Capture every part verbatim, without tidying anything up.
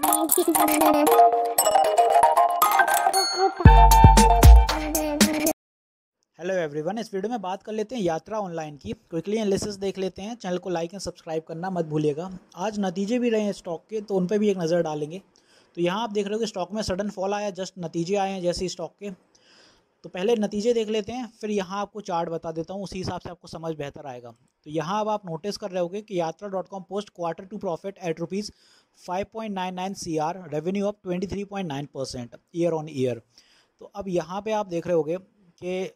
Hello everyone, इस video में बात कर लेते हैं यात्रा ऑनलाइन की। क्विकली एनालिसिस देख लेते हैं। चैनल को लाइक एंड सब्सक्राइब करना मत भूलिएगा। आज नतीजे भी रहे हैं स्टॉक के, तो उन पर भी एक नज़र डालेंगे। तो यहाँ आप देख रहे हो कि स्टॉक में सडन फॉल आया, जस्ट नतीजे आए हैं जैसे स्टॉक के। तो पहले नतीजे देख लेते हैं, फिर यहाँ आपको चार्ट बता देता हूँ, उसी हिसाब से आपको समझ बेहतर आएगा। तो यहाँ अब आप नोटिस कर रहे होगे कि Yatra dot com post quarter two profit eight rupees five point nine nine C R, revenue up twenty three point nine percent year on year. तो अब यहाँ पे आप देख रहे होगे कि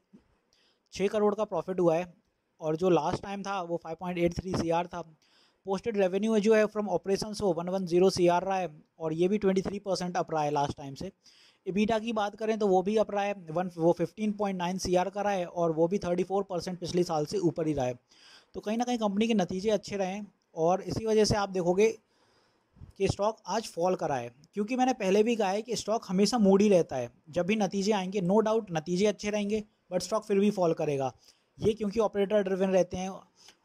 छः करोड़ का प्रॉफिट हुआ है, और जो लास्ट टाइम था वो five point eight three C R था। पोस्टेड रेवेन्यू जो है फ्रॉम ऑपरेशन वो one one zero C R रहा है, और ये भी ट्वेंटी थ्री परसेंट अप रहा है लास्ट टाइम से। इबीटा की बात करें तो वो भी अप रहा है, वन वो fifteen point nine C R का रहा है, और वो भी थर्टी फोर परसेंट पिछले साल से ऊपर ही रहा है। तो कहीं ना कहीं कंपनी के नतीजे अच्छे रहे हैं, और इसी वजह से आप देखोगे कि स्टॉक आज फॉल करा है। क्योंकि मैंने पहले भी कहा है कि स्टॉक हमेशा मूड ही रहता है। जब भी नतीजे आएंगे, नो डाउट नतीजे अच्छे रहेंगे, बट स्टॉक फिर भी फॉल करेगा। ये क्योंकि ऑपरेटर ड्रिवन रहते हैं,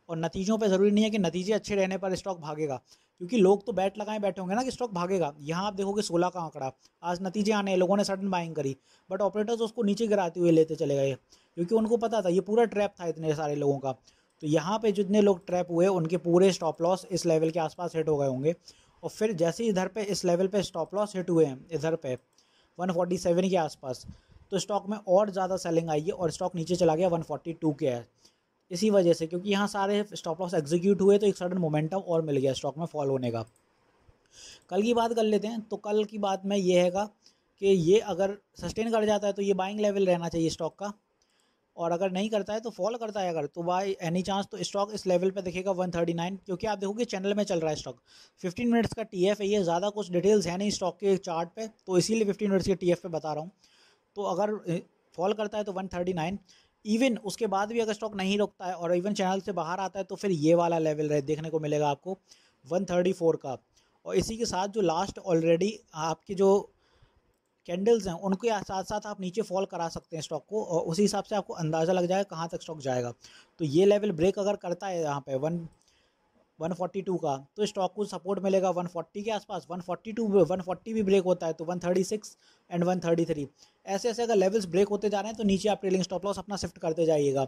और नतीजों पे ज़रूरी नहीं है कि नतीजे अच्छे रहने पर स्टॉक भागेगा, क्योंकि लोग तो बैट लगाए बैठे होंगे ना कि स्टॉक भागेगा। यहाँ आप देखोगे सोलह का आंकड़ा, आज नतीजे आने, लोगों ने सडन बाइंग करी, बट ऑपरेटर्स उसको नीचे गिराते हुए लेते चले गए, क्योंकि उनको पता था ये पूरा ट्रैप था इतने सारे लोगों का। तो यहाँ पे जितने लोग ट्रैप हुए उनके पूरे स्टॉप लॉस इस लेवल के आसपास हिट हो गए होंगे, और फिर जैसे ही इधर पे इस लेवल पे स्टॉप लॉस हिट हुए हैं, इधर पे वन फोर्टी सेवन के आसपास, तो स्टॉक में और ज़्यादा सेलिंग आई है, और स्टॉक नीचे चला गया वन फोर्टी टू के है। इसी वजह से, क्योंकि यहाँ सारे स्टॉप लॉस एग्जीक्यूट हुए, तो एक सडन मोमेंटम और मिल गया स्टॉक में फॉल होने का। कल की बात कर लेते हैं। तो कल की बात में ये हैगा कि ये अगर सस्टेन कर जाता है तो ये बाइंग लेवल रहना चाहिए स्टॉक का, और अगर नहीं करता है तो फॉल करता है अगर, तो बाय एनी चांस तो स्टॉक इस लेवल पे दिखेगा वन थर्टी नाइन। क्योंकि आप देखोगे चैनल में चल रहा है स्टॉक, फिफ्टीन मिनट्स का टीएफ है ये, ज़्यादा कुछ डिटेल्स है नहीं स्टॉक के चार्ट पे, तो इसीलिए फिफ्टीन मिनट्स के टीएफ पे बता रहा हूँ। तो अगर फॉल करता है तो वन थर्टी नाइन, इवन उसके बाद भी अगर स्टॉक नहीं रुकता है और इवन चैनल से बाहर आता है, तो फिर ये वाला लेवल रहे देखने को मिलेगा आपको वन थर्टी फोर का। और इसी के साथ जो लास्ट ऑलरेडी आपके जो कैंडल्स हैं उनके साथ साथ आप नीचे फॉल करा सकते हैं स्टॉक को, और उसी हिसाब से आपको अंदाज़ा लग जाएगा कहाँ तक स्टॉक जाएगा। तो ये लेवल ब्रेक अगर करता है यहाँ पे वन वन फोर्टी टू का, तो स्टॉक को सपोर्ट मिलेगा वन फोर्टी के आसपास। One forty to one forty भी ब्रेक होता है तो one thirty six and one thirty three ऐसे ऐसे अगर लेवल्स ब्रेक होते जा रहे हैं, तो नीचे आप ट्रेलिंग स्टॉप लॉस अपना शिफ्ट करते जाइएगा।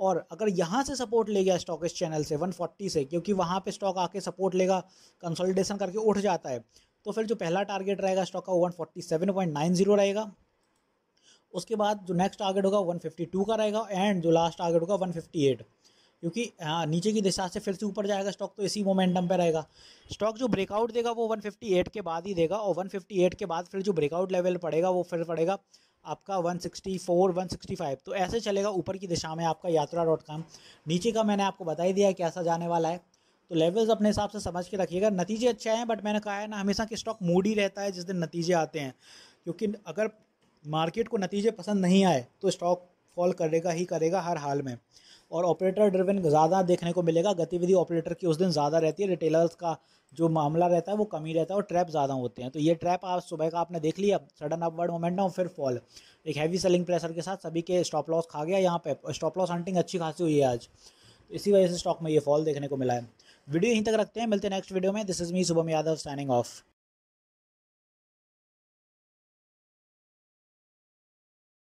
और अगर यहाँ से सपोर्ट ले गया स्टॉक इस चैनल से वन फोर्टी से, क्योंकि वहाँ पे स्टॉक आके सपोर्ट लेगा, कंसोलिडेशन करके उठ जाता है, तो फिर जो पहला टारगेट रहेगा स्टॉक का one forty seven point nine zero रहेगा। उसके बाद जो नेक्स्ट टारगेट होगा वन फिफ्टी टू का रहेगा, एंड जो लास्ट टारगेट होगा वन फिफ्टी एट, क्योंकि हाँ नीचे की दिशा से फिर से ऊपर जाएगा स्टॉक, तो इसी मोमेंटम पे रहेगा। स्टॉक जो ब्रेकआउट देगा वो वन फिफ्टी एट के बाद ही देगा, और वन फिफ्टी एट के बाद फिर जो ब्रेकआउट लेवल पड़ेगा वो फिर पड़ेगा आपका one sixty four one sixty five. तो ऐसे चलेगा ऊपर की दिशा में आपका यात्रा डॉट कॉम। नीचे का मैंने आपको बता ही दिया है कैसा जाने वाला है, तो लेवल्स अपने हिसाब से समझ के रखिएगा। नतीजे अच्छे हैं, बट मैंने कहा है ना हमेशा कि स्टॉक मूड ही रहता है जिस दिन नतीजे आते हैं, क्योंकि अगर मार्केट को नतीजे पसंद नहीं आए तो स्टॉक फॉल करेगा ही करेगा हर हाल में। और ऑपरेटर ड्रिवन ज़्यादा देखने को मिलेगा, गतिविधि ऑपरेटर की उस दिन ज़्यादा रहती है, रिटेलर्स का जो मामला रहता है वो कम ही रहता है, और ट्रैप ज़्यादा होते हैं। तो ये ट्रैप आप सुबह का आपने देख लिया, सडन अपवर्ड मोमेंटम फिर फॉल, एक हैवी सेलिंग प्रेशर के साथ सभी के स्टॉप लॉस खा गया। यहाँ पे स्टॉप लॉस हंटिंग अच्छी खासी हुई है आज, तो इसी वजह से स्टॉक में ये फॉल देखने को मिला है। वीडियो यहीं तक रखते हैं, मिलते हैं नेक्स्ट वीडियो में। This is me Shubham Yadav, signing of.